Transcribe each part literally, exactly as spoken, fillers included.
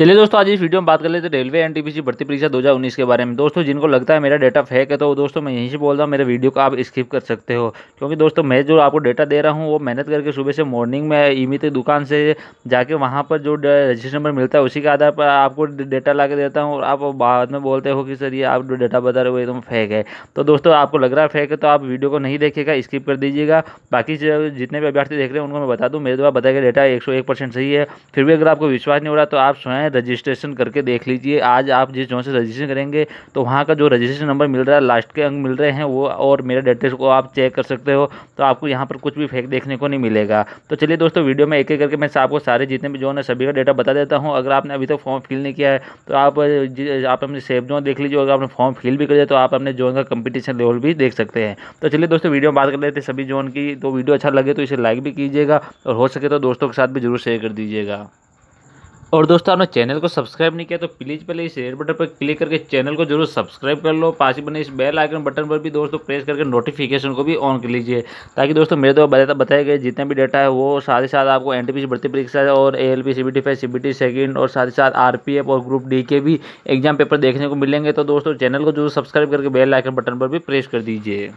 चलिए दोस्तों, आज इस वीडियो में बात कर लेते हैं रेलवे एनटीपीसी भर्ती परीक्षा दो हज़ार उन्नीस के बारे में। दोस्तों जिनको लगता है मेरा डेटा फेक है तो दोस्तों मैं यहीं से बोल रहा हूँ, मेरे वीडियो को आप स्किप कर सकते हो, क्योंकि दोस्तों मैं जो आपको डेटा दे रहा हूँ वो मेहनत करके सुबह से मॉर्निंग में ईमित दुकान से जाके वहाँ पर जो रजिस्ट्रेशन नंबर मिलता है उसी के आधार पर आपको डेटा ला के देता हूँ, और आप बाद में बोलते हो कि सर ये आप जो डेटा बता रहे हो एकदम फेक है। तो दोस्तों आपको लग रहा है फेक है तो आप वीडियो को नहीं देखिएगा, स्किप कर दीजिएगा। बाकी जितने भी अभ्यर्थी देख रहे हैं उनको मैं बता दूँ मेरे द्वारा बताया गया डेटा एक सौ एक परसेंट सही है। फिर भी अगर आपको विश्वास नहीं हो रहा तो आप स्वयं रजिस्ट्रेशन करके देख लीजिए। आज आप जिस जगह से रजिस्ट्रेशन करेंगे तो वहाँ का जो रजिस्ट्रेशन नंबर मिल रहा है, लास्ट के अंक मिल रहे हैं वो, और मेरे डेटा को आप चेक कर सकते हो, तो आपको यहाँ पर कुछ भी फेक देखने को नहीं मिलेगा। तो चलिए दोस्तों वीडियो में एक एक करके मैं आपको सारे जितने भी जोन है सभी का डेटा बता देता हूँ। अगर आपने अभी तक फॉर्म फिल नहीं किया है तो आप आप अपने सेफ जोन देख लीजिए, अगर आपने फॉर्म फिल भी कर दिया तो आप अपने जोन का कंपटीशन लेवल भी देख सकते हैं। तो चलिए दोस्तों वीडियो में बात कर लेते हैं सभी जोन की। तो वीडियो अच्छा लगे तो इसे लाइक भी कीजिएगा और हो सके तो दोस्तों के साथ भी जरूर शेयर कर दीजिएगा। और दोस्तों आपने चैनल को सब्सक्राइब नहीं किया तो प्लीज़ पहले इस रेड बटन पर क्लिक करके चैनल को जरूर सब्सक्राइब कर लो। पास ही बने इस बेल आइकन बटन पर भी दोस्तों प्रेस करके नोटिफिकेशन को भी ऑन कर लीजिए, ताकि दोस्तों मेरे द्वारा बताया गया जितना भी डेटा है वो साथ ही साथ आपको एनटीपीसी भर्ती परीक्षा और एएलपी सीबीटी सीबीटी सेकंड और साथ ही साथ आरपीएफ और ग्रुप डी के भी एग्जाम पेपर देखने को मिलेंगे। तो दोस्तों चैनल को जरूर सब्सक्राइब करके बेल आइकन बटन पर भी प्रेस कर दीजिए।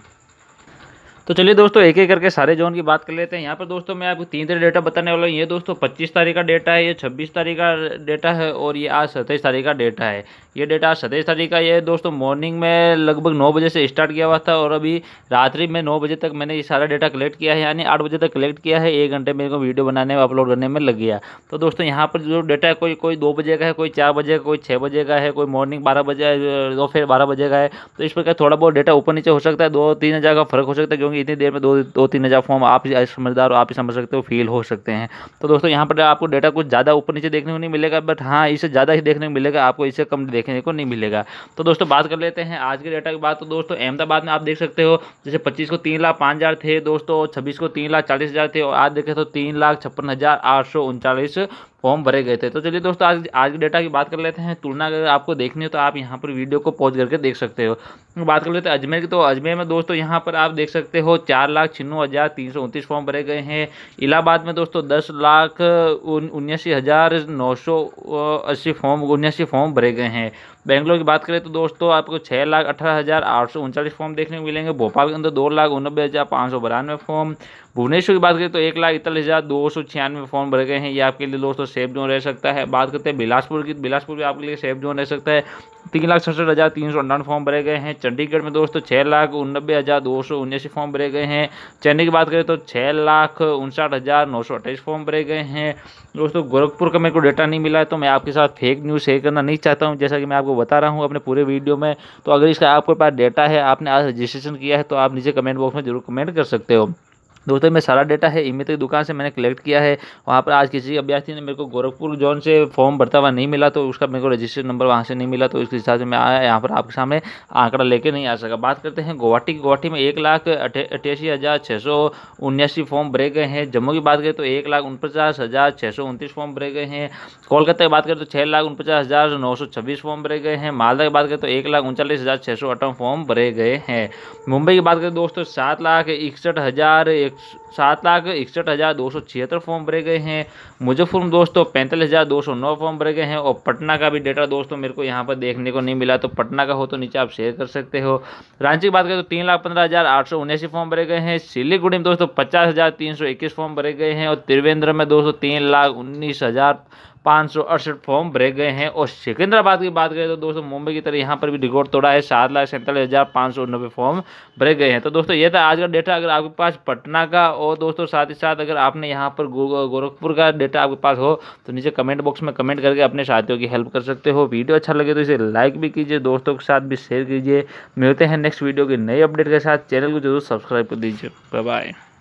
तो चलिए दोस्तों एक एक करके सारे जोन की बात कर लेते हैं। यहाँ पर दोस्तों मैं आपको तीन तरह डेटा बताने वाला हूँ। ये दोस्तों पच्चीस तारीख का डेटा है, ये छब्बीस तारीख का डेटा है और ये आज सत्ताईस तारीख का डेटा है। ये डेटा आज सत्ताईस तारीख का, ये दोस्तों मॉर्निंग में लगभग नौ बजे से स्टार्ट किया हुआ था और अभी रात्रि में नौ बजे तक मैंने ये सारा डेटा कलेक्ट किया है, यानी आठ बजे तक कलेक्ट किया है। एक घंटे मेरे को वीडियो बनाने में अपलोड करने में लग गया। तो दोस्तों यहाँ पर जो डेटा है कोई कोई दो बजे का है, कोई चार बजे का, कोई छः बजे का है, कोई मॉर्निंग बारह बजे दोपहर बारह बजे का है। तो इस प्रकार थोड़ा बहुत डेटा ऊपर नीचे हो सकता है, दो तीन हज़ार का फर्क हो सकता है। इतनी देर में दो दो तीन हज़ार फॉर्म आप ही समझदार हो, आप ही समझ सकते हो, फील हो सकते हैं। तो दोस्तों यहाँ पर आपको डेटा कुछ ज़्यादा ऊपर नीचे देखने को नहीं मिलेगा, बट हाँ इससे ज़्यादा ही देखने को मिलेगा, आपको इससे कम देखने को नहीं मिलेगा। तो दोस्तों बात कर लेते हैं आज के डेटा की बात। तो दोस्तों अहमदाबाद में आप देख सकते हो जैसे पच्चीस को तीन लाख पाँच हज़ार थे दोस्तों, छब्बीस को तीन लाख चालीस हज़ार थे और आज देखें तो तीन लाख छप्पन हज़ार आठ सौ उनचालीस फॉर्म भरे गए थे। तो चलिए दोस्तों आज आज के डेटा की बात कर लेते हैं। तुलना अगर आपको देखनी हो तो आप यहाँ पर वीडियो को पॉज करके देख सकते हो। बात कर लेते हैं अजमेर की। तो अजमेर में दोस्तों यहाँ पर आप देख सकते हो चार लाख छिन्नू हज़ार तीन सौ उनतीस फॉर्म भरे गए हैं। इलाहाबाद में दोस्तों दस लाख उन्यासी हज़ार नौ सौ अस्सी फॉर्म उन्यासी फॉर्म भरे गए हैं। बेंगलोर की बात करें तो दोस्तों आपको छः लाख अठारह हज़ार आठ सौ उनचालीस फॉर्म देखने को मिलेंगे। भोपाल के अंदर दो लाख उनबे हज़ार पाँच सौ बानवे फॉर्म। भुवनेश्वर की बात करें तो एक लाख इकतालीस हज़ार दो सौ छियानवे फॉर्म भरे गए हैं। ये आपके लिए दोस्तों सेफ जोन रह सकता है। बात करते हैं बिलासपुर की। बिलासपुर भी आपके लिए सेफ जोन रह सकता है। तीन लाख सड़सठ हज़ार तीन सौ अंठावन फॉर्म भरे गए हैं। चंडीगढ़ में दोस्तों छः लाख उनबे हज़ार दो सौ उन्यासी फॉर्म भरे गए हैं। चेन्नई की बात करें तो छः लाख उनसठ हज़ार नौ सौ अट्ठाईस फॉर्म भरे गए हैं। दोस्तों गोरखपुर का मेरे को डेटा नहीं मिला है तो मैं आपके साथ फेक न्यूज़ शेयर करना नहीं चाहता हूँ, जैसा कि मैं आपको बता रहा हूँ अपने पूरे वीडियो में। तो अगर इसका आपके पास डेटा है, आपने आज रजिस्ट्रेशन किया है, तो आप नीचे कमेंट बॉक्स में जरूर कमेंट कर सकते हो। दोस्तों मैं सारा डेटा है ईमित की दुकान से मैंने कलेक्ट किया है। वहाँ पर आज किसी अभ्यर्थी ने मेरे को गोरखपुर जोन से फॉर्म भरता हुआ नहीं मिला तो उसका मेरे को रजिस्ट्रेशन नंबर वहाँ से नहीं मिला, तो इसके हिसाब से मैं आया यहाँ पर आपके सामने आंकड़ा लेके नहीं आ सका। बात करते हैं गुवाहाटी। गुवाहाटी में एक लाख अठासी हज़ार छः सौ उन्यासी फॉर्म भरे गए हैं। जम्मू की बात करें तो एक लाख उनपचास हज़ार छः सौ उनतीस फॉर्म भरे गए हैं। कोलकाता की बात करें तो छः लाख उनपचास हज़ार नौ सौ छब्बीस फॉर्म भरे गए हैं। मालदा की बात करें तो एक लाख उनचालीस हज़ार छः सौ अट्ठावन फॉर्म भरे गए हैं। मुंबई की बात करें दोस्तों सात लाख इकसठ हज़ार सात लाख इकसठ हज़ार दो सौ छिहत्तर फॉर्म भरे गए हैं। मुजफ्फरपुर में दोस्तों पैंतालीस हज़ार दो सौ नौ फॉर्म भरे गए हैं। और पटना का भी डेटा दोस्तों मेरे को यहाँ पर देखने को नहीं मिला, तो पटना का हो तो नीचे आप शेयर कर सकते हो। रांची की बात करें तो तीन लाख पंद्रह हज़ार आठ सौ उन्यासी फॉर्म भरे गए हैं। सिलीगुड़ी में दोस्तों पचास हज़ार तीन सौ इक्कीस फॉर्म भरे गए हैं। और त्रिवेंद्रम में दोस्तों तीन लाख उन्नीस हज़ार पाँच सौ अड़सठ फॉर्म भरे गए हैं। और सिकंदराबाद की बात करें तो दोस्तों मुंबई की तरह यहाँ पर भी रिकॉर्ड तोड़ा है, सात लाख सैंतालीस हज़ार पाँच सौ नब्बे फॉर्म भरे गए हैं। तो दोस्तों ये था आज का डेटा। अगर आपके पास पटना का और दोस्तों साथ ही साथ अगर आपने यहाँ पर गोरखपुर का डेटा आपके पास हो तो नीचे कमेंट बॉक्स में कमेंट करके अपने साथियों की हेल्प कर सकते हो। वीडियो अच्छा लगे तो इसे लाइक भी कीजिए, दोस्तों के साथ भी शेयर कीजिए। मिलते हैं नेक्स्ट वीडियो के नए अपडेट के साथ। चैनल को जरूर सब्सक्राइब कर दीजिए। Bye bye.